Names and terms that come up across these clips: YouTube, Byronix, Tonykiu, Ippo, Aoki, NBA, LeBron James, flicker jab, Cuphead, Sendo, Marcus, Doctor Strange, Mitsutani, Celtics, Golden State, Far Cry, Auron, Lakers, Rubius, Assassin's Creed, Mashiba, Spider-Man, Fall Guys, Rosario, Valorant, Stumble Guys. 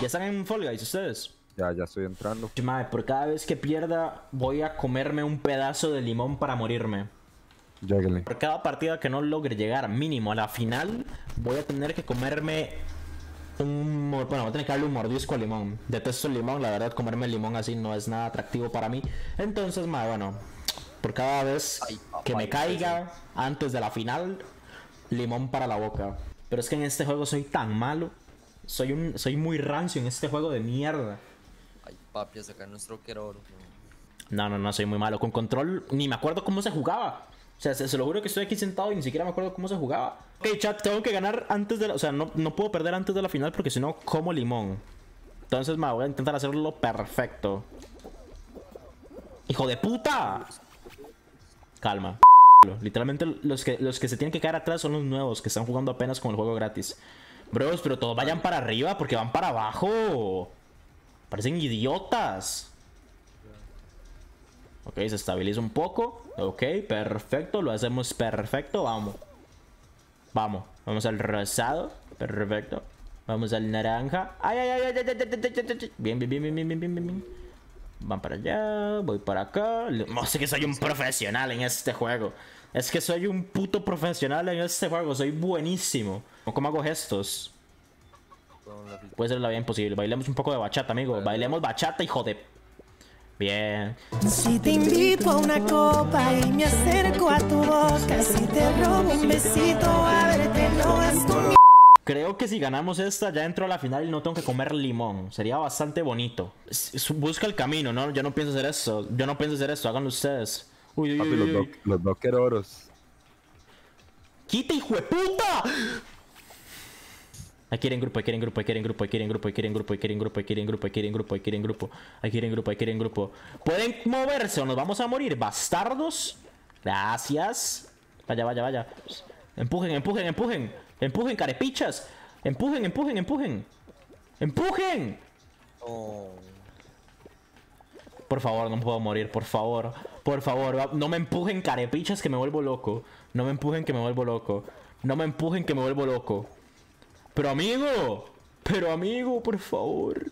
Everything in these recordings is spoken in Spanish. ¿Ya están en Fall Guys ustedes? Ya estoy entrando. Madre, por cada vez que pierda voy a comerme un pedazo de limón para morirme. Lléguenle. Por cada partida que no logre llegar mínimo a la final voy a tener que comerme un... Bueno, voy a tener que darle un mordisco al limón. Detesto el limón, la verdad, comerme el limón así no es nada atractivo para mí. Entonces, madre, bueno, por cada vez que me caiga antes de la final, limón para la boca. Pero es que en este juego soy tan malo. Soy muy rancio en este juego de mierda. Ay, papi, a sacar nuestro que era oro. No, soy muy malo. Con control ni me acuerdo cómo se jugaba. O sea, se lo juro que estoy aquí sentado y ni siquiera me acuerdo cómo se jugaba. Ok, chat, tengo que ganar antes de la... O sea, no puedo perder antes de la final porque si no, como limón. Entonces, ma, voy a intentar hacerlo perfecto. ¡Hijo de puta! Calma. Literalmente los que se tienen que caer atrás son los nuevos que están jugando apenas con el juego gratis. Bros, pero todos vayan para arriba porque van para abajo. Parecen idiotas. Ok, se estabiliza un poco. Ok, perfecto, lo hacemos perfecto. Vamos. Vamos al rosado. Perfecto. Vamos al naranja. Ay. Bien. Van para allá, voy para acá. No sé que soy un profesional en este juego. Es que soy un puto profesional en este juego. Soy buenísimo. ¿Cómo hago gestos? Puede ser la vida imposible. Bailemos un poco de bachata, amigo. Bailemos bachata, hijo de... Bien. Si te invito a una copa y me acerco a tu boca, si te robo un besito, ábrete, no vas conmigo. Creo que si ganamos esta ya entro a la final y no tengo que comer limón. Sería bastante bonito. Busca el camino, ¿no? Yo no pienso hacer esto. Háganlo ustedes. Uy. Papi, los dos quiero oros. ¡Quita, hijo de puta! Aquí quieren grupo. ¿Pueden moverse o nos vamos a morir, bastardos? Gracias. Vaya. Empujen. Empujen, carepichas. Empujen. Oh. Por favor, no puedo morir, por favor. No me empujen, carepichas, que me vuelvo loco. No me empujen que me vuelvo loco. Pero amigo, por favor.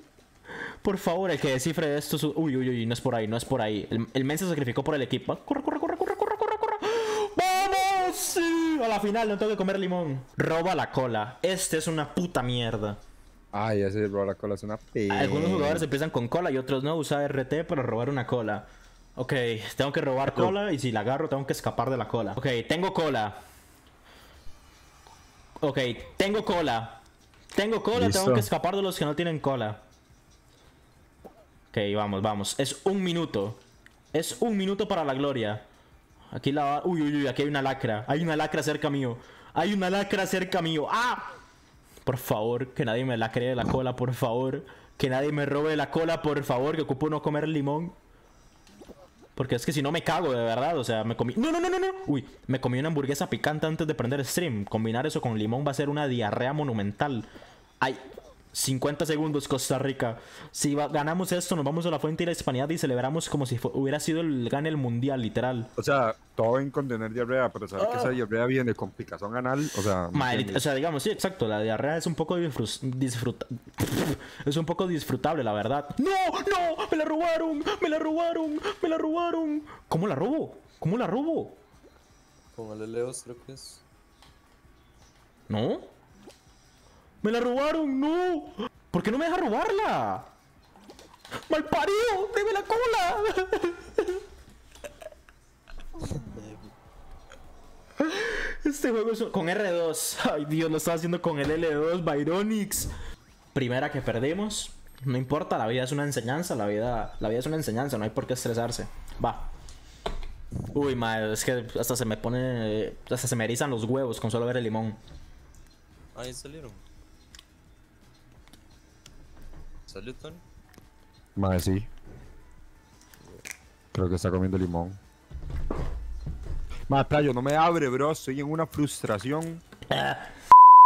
El que descifre esto es... Uy, no es por ahí. El men se sacrificó por el equipo. Corre. ¡Vamos! ¡Sí! A la final no tengo que comer limón. Roba la cola. Este es una puta mierda. Ay, ese roba la cola es una p... Algunos jugadores empiezan con cola y otros no. Usa RT para robar una cola. Ok, tengo que robar cola y si la agarro tengo que escapar de la cola. Ok, tengo cola. Listo. Tengo que escapar de los que no tienen cola. Ok, vamos. Es un minuto para la gloria. Aquí la... Uy, aquí hay una lacra. Hay una lacra cerca mío. ¡Ah! Por favor, que nadie me lacre de la cola, por favor. Que nadie me robe la cola, por favor. Que ocupo no comer limón. Porque es que si no me cago, de verdad. O sea, me comí... No. Uy, me comí una hamburguesa picante antes de prender stream. Combinar eso con limón va a ser una diarrea monumental. Ay... 50 segundos, Costa Rica. Si ganamos esto, nos vamos a la fuente de la hispanidad y celebramos como si hubiera sido el gane el mundial, literal. O sea, todo en contener diarrea, pero saber que esa diarrea viene con picazón anal, o sea... digamos, sí, exacto, la diarrea es un poco disfrutable, la verdad. ¡No! ¡Me la robaron! ¿Cómo la robo? Póngale Leos, creo que es. ¿No? ¡Me la robaron! ¡No! ¿Por qué no me deja robarla? ¡Mal parido! ¡Deme la cola! Este juego es con R2. Ay, Dios, lo estaba haciendo con el L2, Byronix. Primera que perdemos. No importa, la vida es una enseñanza. La vida es una enseñanza, no hay por qué estresarse. Va. Uy, madre, es que hasta se me pone... Hasta se me erizan los huevos con solo ver el limón. Ahí salieron. ¿Salió Tony? Madre, sí. Creo que está comiendo limón. Madre, playo, no me abre, bro. Estoy en una frustración.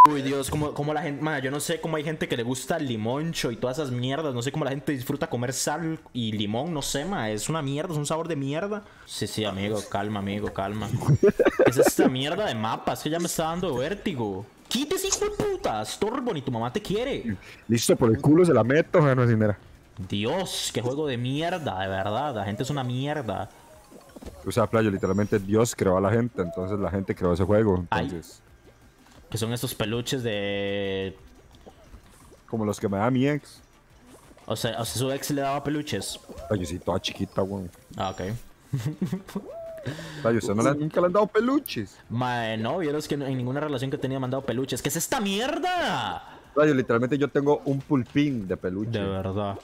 Uy, Dios, como la gente, man, yo no sé cómo hay gente que le gusta el limoncho y todas esas mierdas. No sé cómo la gente disfruta comer sal y limón, no sé, man, es una mierda, es un sabor de mierda. Sí, sí, amigo, calma, amigo, calma. ¿Qué es esta mierda de mapas? Que ya me está dando vértigo. Quítese, hijo de puta, Storbon, y tu mamá te quiere. Listo, por el culo se la meto, no es dinero. Dios, qué juego de mierda, de verdad, la gente es una mierda. O sea, Playo, literalmente Dios creó a la gente, entonces la gente creó ese juego, entonces... Ay. Que son estos peluches de... Como los que me da mi ex. O sea su ex le daba peluches. Ay, sí, toda chiquita, weón. Ah, ok. Ay, usted no le, nunca le han dado peluches. Mae, no, vieras que en ninguna relación que tenía me han dado peluches. ¿Qué es esta mierda? Playo, literalmente yo tengo un pulpín de peluche. De verdad.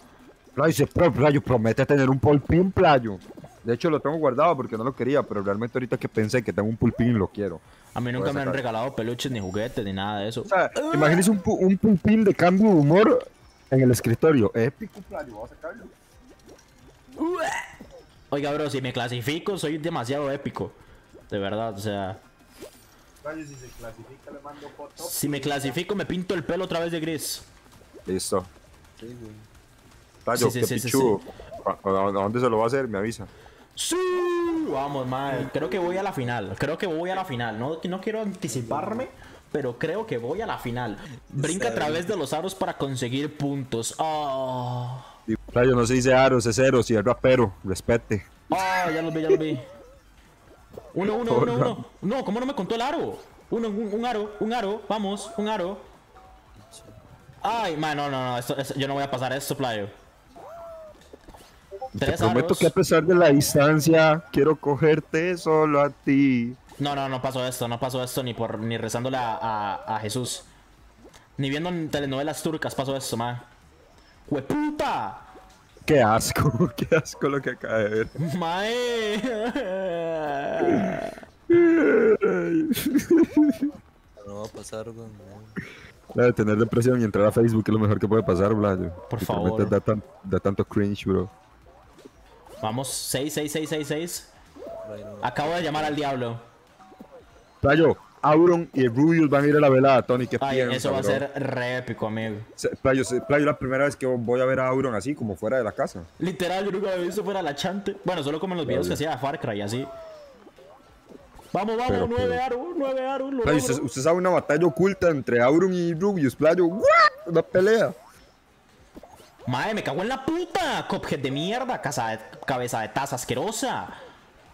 Playo, promete tener un pulpín, Playo. De hecho, lo tengo guardado porque no lo quería, pero realmente ahorita que pensé que tengo un pulpín, lo quiero. A mí nunca me han regalado peluches, ni juguetes, ni nada de eso. O sea, imagínese un pulpín de cambio de humor en el escritorio. Épico, Playo, vamos a sacarlo. Oiga, bro, si me clasifico, soy demasiado épico. De verdad, o sea... Playo, si se clasifica, le mando foto. Si me clasifico, me pinto el pelo otra vez de gris. Listo. Sí, Playo, sí, qué pichudo. ¿A dónde se lo va a hacer? Me avisa. ¡Sí! Vamos, madre. Creo que voy a la final. Creo que voy a la final. No quiero anticiparme, pero creo que voy a la final. Brinca a través de los aros para conseguir puntos. ¡Oh! Playo, no se dice aros, es ceros, si es rapero. Respete. ¡Ah! Oh, ya los vi, ya los vi. Uno. No, ¿cómo no me contó el aro? Un aro. Vamos, un aro. Ay, man, no. Yo no voy a pasar esto, Playo. Te prometo que a pesar de la distancia, quiero cogerte solo a ti. No pasó esto, ni rezándole a Jesús. Ni viendo telenovelas turcas pasó esto, ma. ¡Hueputa! Qué asco lo que acaba de ver. ¡Mae! No va a pasar, güey. Claro, tener depresión y entrar a Facebook es lo mejor que puede pasar, Blayo. Por favor. Da tanto cringe, bro. Vamos, 6. Acabo de llamar al diablo. Playo, Auron y Rubius van a ir a la velada, Tony. ¿Qué piensas? Eso va a ser re épico, amigo. Playo, la primera vez que voy a ver a Auron así, como fuera de la casa. Literal, yo nunca había visto fuera de la chante. Bueno, solo como en los videos que hacía de Far Cry y así. Vamos, 9 Auron. Playo, usted sabe una batalla oculta entre Auron y Rubius, Playo. ¡Guau! Una pelea. Madre, me cago en la puta. Cuphead de mierda, cabeza de taza asquerosa.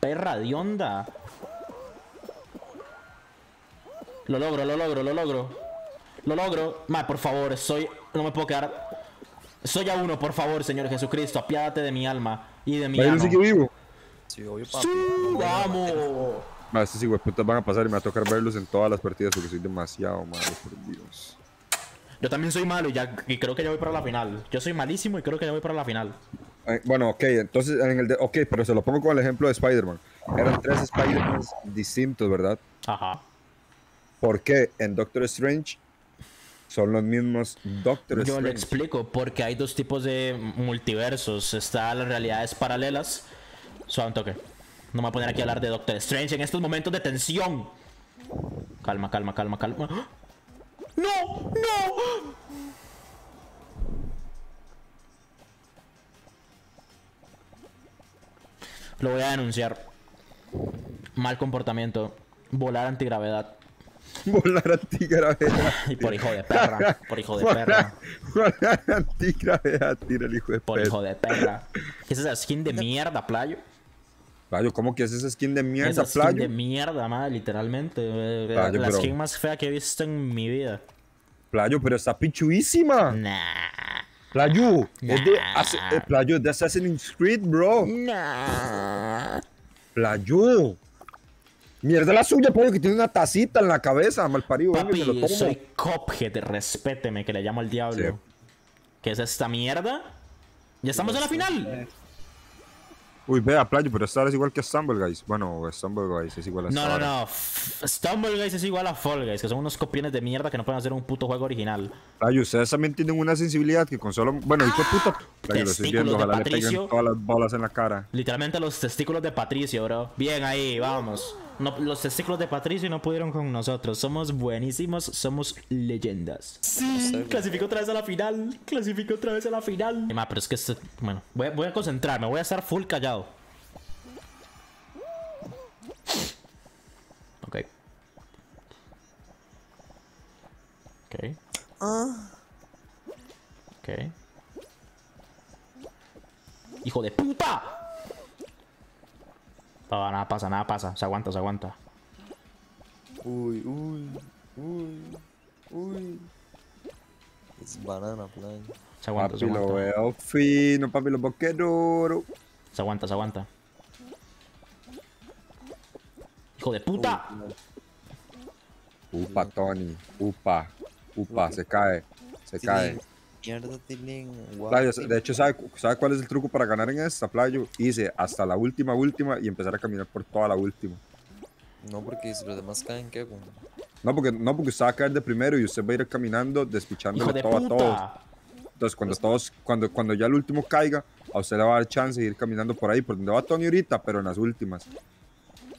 Perra de onda. Lo logro. Madre, por favor, no me puedo quedar. Soy a uno, por favor, Señor Jesucristo. Apiádate de mi alma y de mi alma. ¿Sí que vivo? Sí, obvio, papi. ¡Sí, vamos! Madre, estos hijueputas van a pasar y me va a tocar verlos en todas las partidas porque soy demasiado malo, por Dios. Yo también soy malo y creo que ya voy para la final. Yo soy malísimo y creo que ya voy para la final. Bueno, ok, entonces, pero se lo pongo con el ejemplo de Spider-Man. Eran 3 Spider-Man distintos, ¿verdad? Ajá. ¿Por qué en Doctor Strange son los mismos Doctor Strange? Yo le explico, porque hay dos tipos de multiversos. Está las realidades paralelas. Suave un toque. No me voy a poner aquí a hablar de Doctor Strange en estos momentos de tensión. Calma. ¡Ah! ¡No! Lo voy a denunciar. Mal comportamiento. Volar antigravedad. Y por hijo de perra. Volar antigravedad, tira el hijo de perra. Por hijo de perra. ¿Qué es esa skin de mierda, Playo? Playo, ¿cómo que es esa skin de mierda, Playo? Skin de mierda, madre, literalmente. Playo, la skin más fea que he visto en mi vida. Playo, pero está pichuísima. Nah. Playo, Playo, es de Assassin's Creed, bro. Nah. Playo. Mierda la suya, Playo, que tiene una tacita en la cabeza, malparido. Papi, venga, lo soy Cuphead, respéteme, que le llamo al diablo. Sí. ¿Qué es esta mierda? ¿Ya estamos en la final? Uy, vea, Playo, pero esta es igual que Stumble Guys. Bueno, Stumble Guys es igual a... No. Stumble Guys es igual a Fall Guys, que son unos copiones de mierda que no pueden hacer un puto juego original. Playo, ustedes también tienen una sensibilidad que con solo... Bueno, hijo de puta... Playo, lo estoy viendo, ojalá le peguen todas las bolas en la cara. Literalmente los testículos de Patricio, bro. Bien ahí, vamos. No, los testículos de Patricio no pudieron con nosotros. Somos buenísimos, somos leyendas. Sí, clasifico otra vez a la final. Clasifico otra vez a la final. Pero es que este, bueno, voy a concentrarme. Voy a estar full callado. Ok. Ok. Ok. ¡Hijo de puta! No, nada pasa, nada pasa. Se aguanta, se aguanta. Uy, uy, uy, uy. Es banana play. Se aguanta, papi, se aguanta. Lo veo fino, papi, lo boqué duro. Se aguanta, se aguanta. ¡Hijo de puta! Upa, Tony. Upa, upa, se cae. Se cae. Playo, de hecho, ¿sabe cuál es el truco para ganar en esta, Playo? Hice hasta la última y empezar a caminar por toda la última. No, porque si los demás caen, ¿qué? No, porque usted va a caer de primero y usted va a ir caminando, despichándole todo a todos. Entonces, cuando ya el último caiga, a usted le va a dar chance de ir caminando por ahí, por donde va Tony ahorita, pero en las últimas.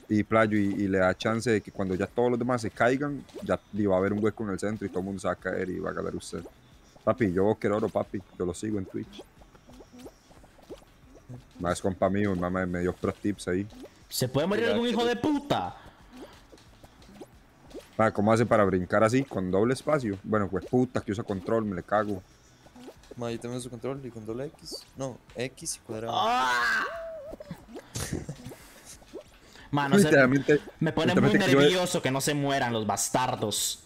Y Playo, y le da chance de que cuando ya todos los demás se caigan, ya va a haber un hueco en el centro y todo el mundo se va a caer y va a ganar usted. Papi, yo quiero oro, papi. Yo lo sigo en Twitch. Más compa mío, mi mamá me dio pro tips ahí. ¿Se puede morir algún hijo de puta? ¿Cómo hace para brincar así, con doble espacio? Bueno, pues puta, que usa control, me le cago. Ma, yo también uso control y con doble X. No, X y cuadrado. ¡Ah! Ma, no sé, me pone muy nervioso que no se mueran los bastardos.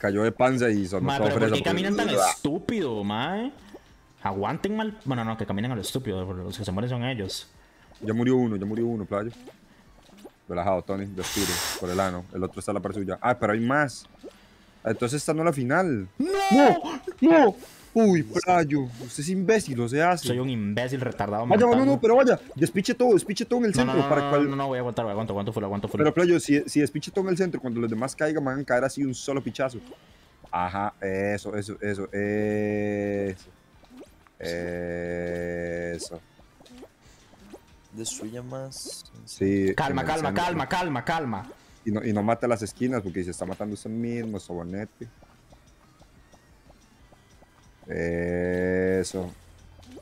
Cayó de panza y sonó todo fresco. ¿Por qué caminan tan estúpido, mae? Aguanten mal. Bueno, no, que caminen a lo estúpido. Los que se mueren son ellos. Ya murió uno, Playo. Relajado, Tony. Dos tiros por el ano. El otro está a la par suya. Ah, pero hay más. Entonces esta no es la final. ¡No! ¡No! Uy, Playo. Usted es imbécil, o sea. Soy un imbécil retardado. Vaya, no, pero vaya. Despiche todo en el centro. No, voy a aguantar, aguanto full. Pero, Playo, si despiche todo en el centro, cuando los demás caigan, van a caer así un solo pichazo. Ajá, eso. Destruya más. Sí. Calma. Y no mata las esquinas, porque se está matando usted mismo, sobonete. Eso.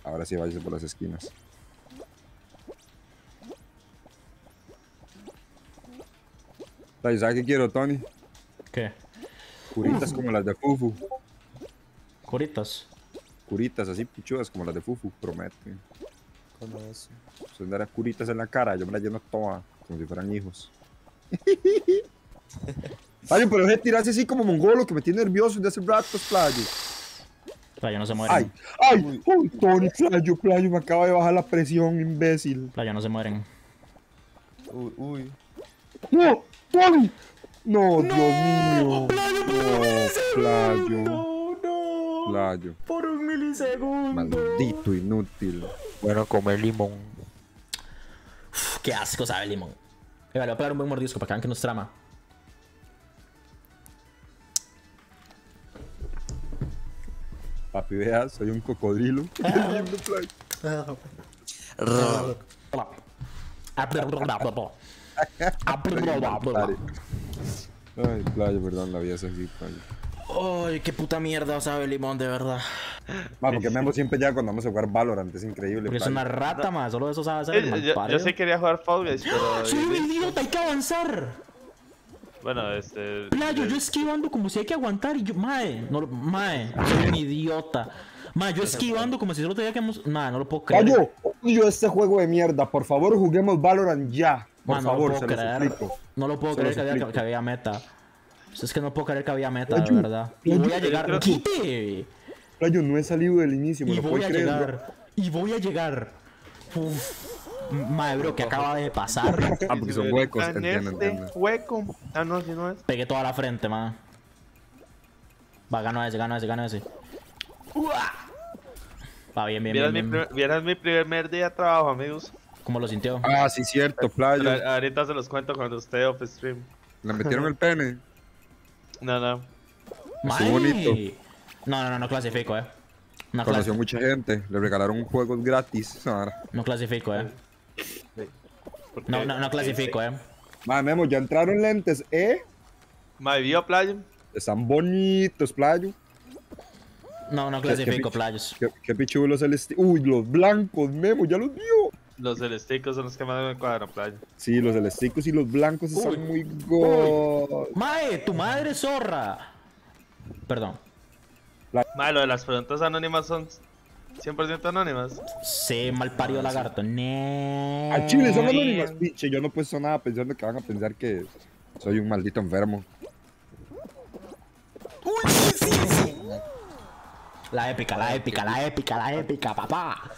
Ahora sí, váyase por las esquinas. ¿Sabes qué quiero, Tony? ¿Qué? Curitas como las de Fufu. ¿Curitas? Curitas así pichudas como las de Fufu, prometo. ¿Cómo es eso? Se andará curitas en la cara, yo me la lleno toda, como si fueran hijos. Playo, pero deje tirarse así como mongolo, que me tiene nervioso desde hace rato, Playo. Playo, no se mueren. Ay, Tony, Playo, me acaba de bajar la presión, imbécil. Playo, no se mueren. Uy. ¡No! ¡Tony! ¡No, Dios mío! ¡Playo, Playo! ¡Por un milisegundo! ¡Maldito inútil! Bueno, comer limón. Uf, ¡qué asco sabe el limón! Vale, voy a pegar un buen mordisco para que vean que nos trama. Papi, vea, soy un cocodrilo. Ay, Playo, perdón, la vida es así, Playo. Ay, qué puta mierda sabe limón, de verdad. Vamos, que Memo siempre ya cuando vamos a jugar Valorant, es increíble. Pero es una rata, más, solo eso sabe hacer. Yo sí quería jugar Fall Guys, pero... ¡Soy un idiota, hay que avanzar! Bueno, Playo, yo esquivando como si hay que aguantar y yo... Mae, soy un idiota. Mae, yo esquivando como si solo tenía que... Mae, no lo puedo creer. Playo, odio este juego de mierda. Por favor, juguemos Valorant ya. Por favor, se los explico. No lo puedo creer que había meta. Es que no puedo creer que había meta, de verdad. Y voy a llegar... ¡Quite! Playo, no he salido del inicio, me lo puedo creer. Y voy a llegar. Uff. Madre, bro, que acaba de pasar. Ah, porque son huecos, entiendo. Hueco. Ah, no, si no es. Pegué toda la frente, man. Va, gano ese. ¡Uah! Va, bien. Vieras mi primer día de trabajo, amigos. ¿Cómo lo sintió? Ah, sí, cierto, Playo. Ahorita se los cuento cuando esté off stream. ¿Le metieron el pene? No. Madre. Bonito. No clasifico, No conoció mucha gente. Le regalaron juegos gratis. No clasifico, No clasifico, Mae, Memo, ya entraron lentes, ¿eh? Mae, ¿vio playo? Están bonitos, playo. No, no clasifico playos. Qué pichulos el estilo. Uy, los blancos, Memo, ya los vio. Los celesticos son los que más me cuadran, playa. Sí, los celesticos y los blancos están muy gordos. Mae, tu madre es zorra. Perdón. Mae, lo de las preguntas anónimas son 100% anónimas. Sí, mal parido lagarto. Nee. Al chile son anónimas, pinche. Yo no puedo nada pensando que van a pensar que soy un maldito enfermo. Uy, sí, sí. La épica, la épica, la épica, la épica, papá.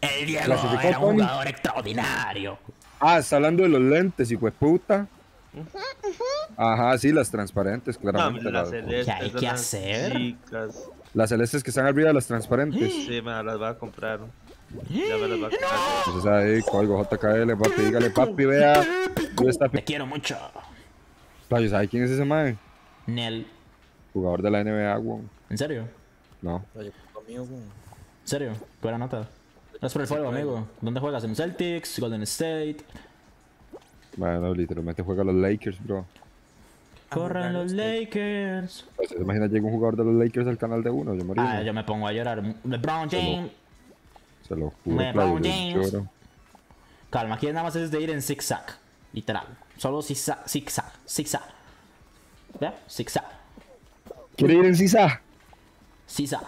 El Diego era un jugador extraordinario. Ah, está hablando de los lentes, hijo de puta. Ajá, sí, las transparentes, claramente. No, las celestes, ¿qué hay que hacer? Chicas. Las celestes que están arriba de las transparentes. Sí, me las va a comprar. Ya me las va a comprar. ¡No! Entonces ahí, código JKL, papi, dígale, papi, vea. Te quiero mucho. Playos, ¿sabes quién es ese mae? Nel. Jugador de la NBA, weón. ¿En serio? No. Oye, amigo, weón. ¿En serio? Buena nota. Gracias por el fuego, amigo. ¿Dónde juegas? ¿En Celtics? ¿Golden State? Bueno, literalmente juega los Lakers, bro. Corran los Lakers. Pues, imagina, llega un jugador de los Lakers al canal de uno. Yo morí. Ah, yo me pongo a llorar. LeBron James. Se lo juro. LeBron James. Calma, aquí nada más es de ir en zigzag. Literal. Solo zigzag, zigzag, zigzag. ¿Ya? Zigzag. ¿Quiere ir en zigzag? Zigzag.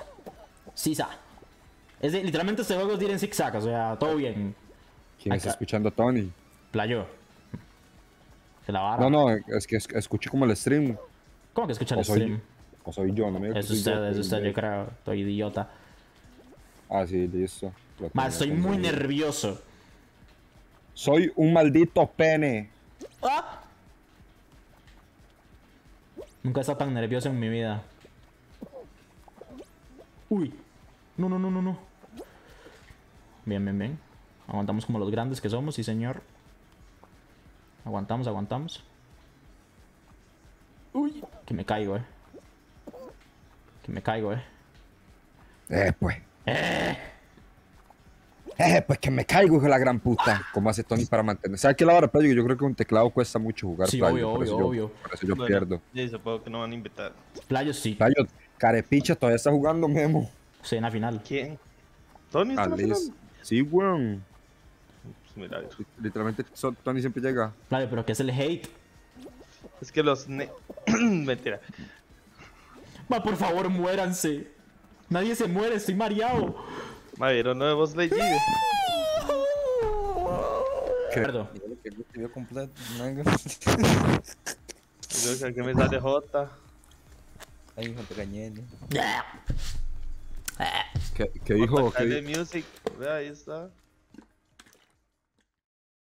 Zigzag. Es de, literalmente este juego es de ir en zigzag. O sea, todo bien. ¿Quién está escuchando a Tony? Playo. La barra. No, es que escuché como el stream. ¿Cómo que escuchan el stream? O soy yo, no me digas. Es usted, yo creo. Estoy idiota. Ah, sí, listo. Más, estoy muy nervioso. Soy un maldito pene. ¿Ah? Nunca he estado tan nervioso en mi vida. Uy. No, no, no, no, no. Bien, bien, bien. Aguantamos como los grandes que somos, sí, señor. Aguantamos, aguantamos. Uy, que me caigo, Que me caigo, pues. Pues que me caigo, hijo de la gran puta. Como hace Tony para mantener. ¿Sabes qué la hora, Playo? Yo creo que un teclado cuesta mucho jugar. Sí, Playo, obvio. Por eso yo pierdo. Sí, supongo que no van a invitar. Playo sí. Playo, carepicha, todavía está jugando, Memo. Sí, en la final. ¿Quién? ¿Tony está en la final? Sí, weón. Mira, literalmente Tony siempre llega. Playo, pero ¿qué es el hate? Es que los... Mentira. Ma, por favor, muéranse. Nadie se muere, estoy mareado. Ma, vieron lo de Boss Lady. Perdón. Yo creo que me sale J. Ay, hijo, te cañé. ¿Qué dijo? Music. Ahí está.